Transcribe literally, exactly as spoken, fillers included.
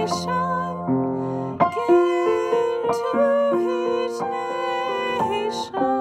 Salvation given to each nation.